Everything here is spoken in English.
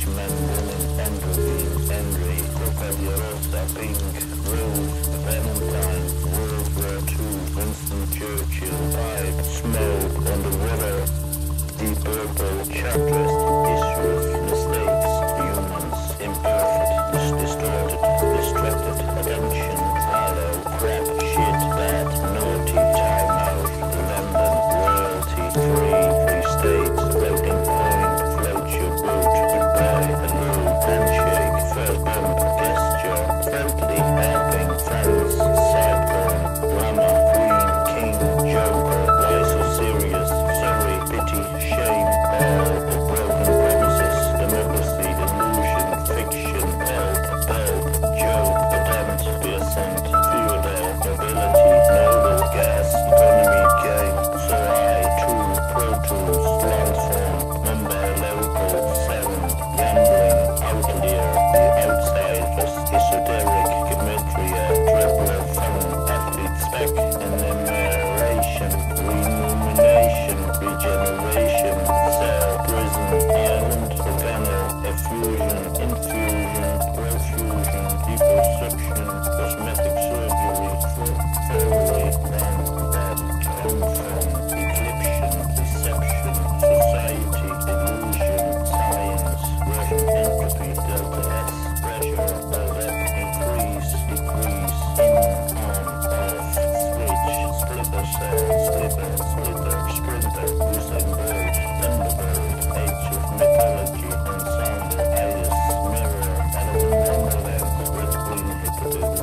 Richmond, Alexandria, Henry, Corpagliosa, Pink, Rose, Valentine, World War II, Winston Churchill, Pipe, Smoke on the Water, Deep Purple, Chartist, Issues, Mistakes, Humans, Imperfect, Distorted, Distracted, Attention, Hollow, Crap, Shit, Bad, Naughty, Time Out, London, Royalty, Free States, Floating Point, Float Your Boat, Goodbye, The Little Handshake, First Bump, Gesture, Friendly, Helping, Friends, Sideburn, Drama, Queen, King, Joker, Why So Serious, Sorry, Pity, Shame, All the Broken Promises, Democracy, Delusion, Fiction, Help, Help, Joke, Attempt, The Ascent, Feudal, Nobility, Noble, Gas, Economy, Game, So I, True, Pro Tools, Transform, Mumbai, Local, 7, Gambling, Outlier, The Outsiders, Esoteric, Gematria, Traveler, Fun, Athlete, Spec, Enumeration, Renumination, Regeneration, Cell, Prison, Island, Organel, Effusion, Infusion, Profusion, Liposuction, Cosmetic Surgery, Family, Man, Bed, Home Phone, Eclipsion, Deception, Society, Illusion, Science, Russian Entropy, Delta S, Pressure, Ballet, Increase, Decrease, In, On, Off, Switch, Splitter Cell, Slipper, Splitter, Sprinter, Usain Bolt, Thunderbird, Age of Mythology, and Sound, Iris, Mirror, Element, Red Queen, Hippodon,